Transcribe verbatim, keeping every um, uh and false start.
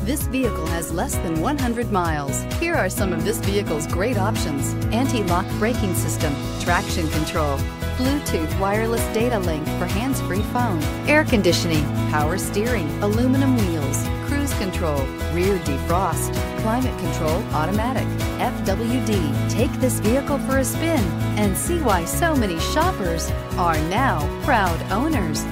This vehicle has less than one hundred miles. Here are some of this vehicle's great options: anti-lock braking system, traction control, Bluetooth wireless data link for hands-free phone, air conditioning, power steering, aluminum wheels, cruise control, rear defrost, climate control automatic, F W D. Take this vehicle for a spin and see why so many shoppers are now proud owners.